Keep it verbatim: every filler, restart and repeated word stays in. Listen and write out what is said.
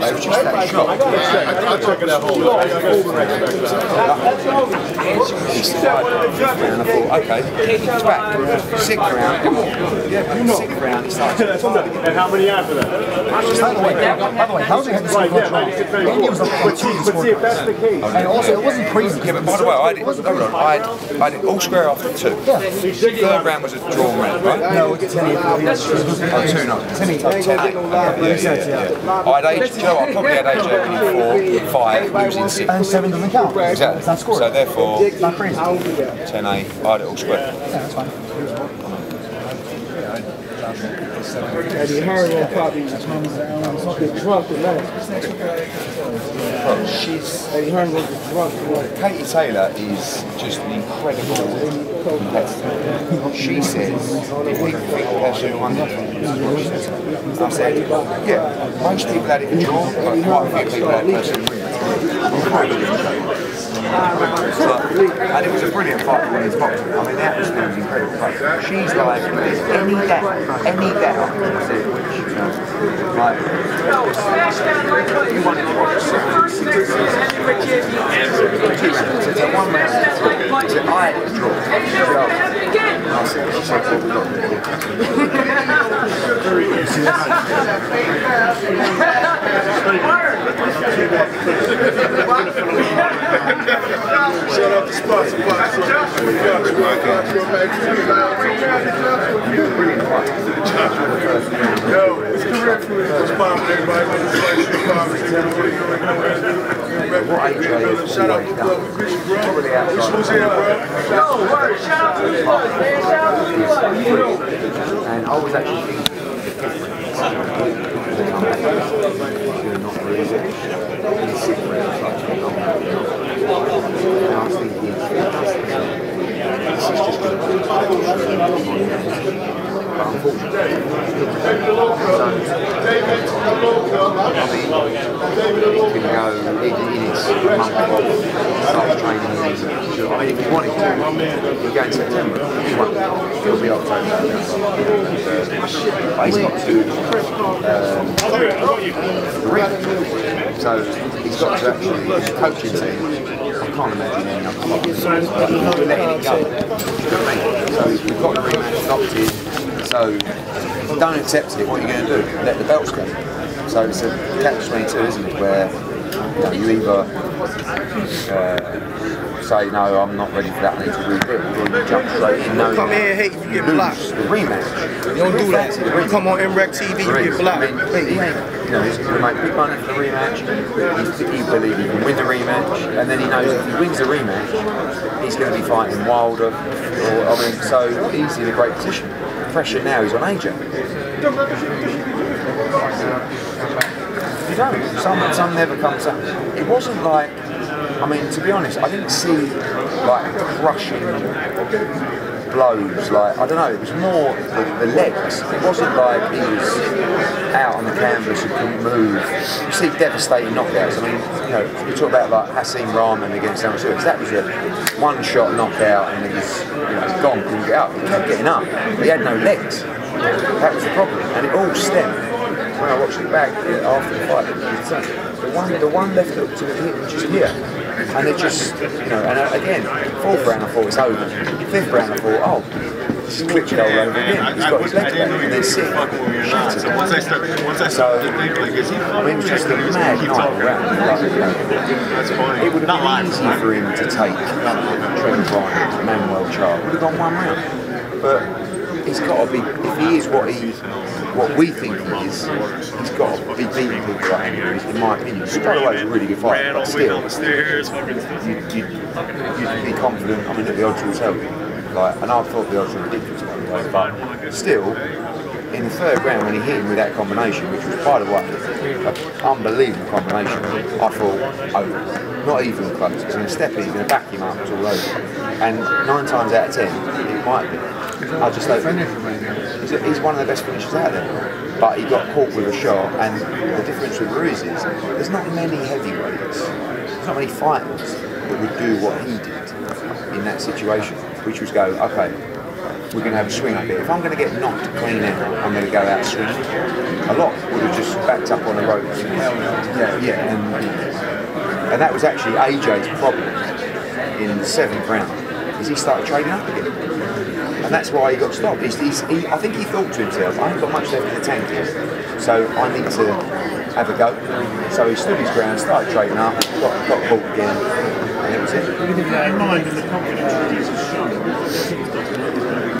life she's trying to show. I think I took it out. Okay, Katie comes back. Sick round. Come on. Yeah, you know. Sick round. And how many after that? By the way, how did they have the same control? But see, if that's the case. And also, it wasn't crazy. Yeah, but by the way, I did, I did all square off the two. Third round was a drawn round, right? No, it's ten. Oh, two, no. ten. I had A J, you know what, I probably had A J four, five, losing six. And seven doesn't count. Exactly. It's not scored. So therefore, ten eight, I had it all square. Yeah, that's fine. Eddie Harriet probably was drunk and left. Eddie Harriet was drunk and left. Katie Taylor is just an incredible competitor. She says, if people think they'll do one nothing, this is what she says. I said, yeah, most people had it drawn, but quite a few people had person win. And it was a brilliant fight for women's boxing. I mean, the atmosphere was incredible. She's like, any doubt, any doubt, you know, like, you want to watch so. Shut up the sponsor box. Yo, it's correct for this bomb with everybody on this life show bomb. Shout out to the Christian bro. This was here, bro. No, word, shout out to the boys, man. Shout out to the boys. And I was actually thinking not really. If you want it to, you go in September. It'll be October. He's got to so he's got to actually coach his team. I can't imagine any other problems, but we're letting it go. So we've got the rematch adopted, so don't accept it, what are you going to do? Let the belts go. So it's a catch twenty-two, isn't it, where you, know, you either uh, say, no, I'm not ready for that, I need to rebuild, or you jump straight in, no, come here and hate, you get blocked. The rematch. You don't do that. You come on M R E C T V, you get blocked. I mean, hey, hey. You know, he's going to make big money for the rematch, he believes he can win the rematch, and then he knows if he wins the rematch, he's going to be fighting Wilder, or, I mean, so he's in a great position. Pressure now is on A J. You don't, some, some never comes up. It wasn't like, I mean, to be honest, I didn't see, like, crushing blows, like, I don't know, it was more the, the legs. It wasn't like he was out on the canvas and couldn't move. You see devastating knockouts. I mean, you know, you talk about like Hasim Rahman against Amosu, that was a one shot knockout and he was, you know, gone, couldn't get up. He kept getting up, but he had no legs. That was the problem. And it all stemmed, when I watched it back after the fight, the one, the one left hook to the hip, which is here. And it just, you know, and again, fourth round I thought it's over. Fifth round I thought, oh, he's clipped it all over again. He's got his legs back and they're sick. So, I mean, it was just a mad night round. It would have been easy for him to take Trent Reimer to Manuel Charles. It would have gone one round. But he's got to be, if he is what he what we think he is, he's got to be beating people like Henry, in my opinion. By the way, it's a really good fight, but still, you'd, you'd, you'd be confident, I mean, that the odds will tell you. Like, and I thought the odds were ridiculous, but still, in the third round when he hit him with that combination, which was, by the way, an unbelievable combination, I thought, oh, not even close. He's going to step in, he's going to back him up, it's all over. And nine times out of ten, it might be. I just don't think he's one of the best finishers out there. But he got caught with a shot, and the difference with Ruiz is, there's not many heavyweights, there's not many fighters that would do what he did in that situation, which was go, okay, we're going to have a swing bit. If I'm going to get knocked clean out, I'm going to go out swinging. A lot would have just backed up on the ropes. And, yeah, yeah, and, and that was actually A J's problem in the seventh round, is he started trading up again. And that's why he got stopped. He's, he's, he, I think he thought to himself, I haven't got much left in the tank here, so I need to have a go. So he stood his ground, started trading up, got, got caught again. That was it. Mind and the confidence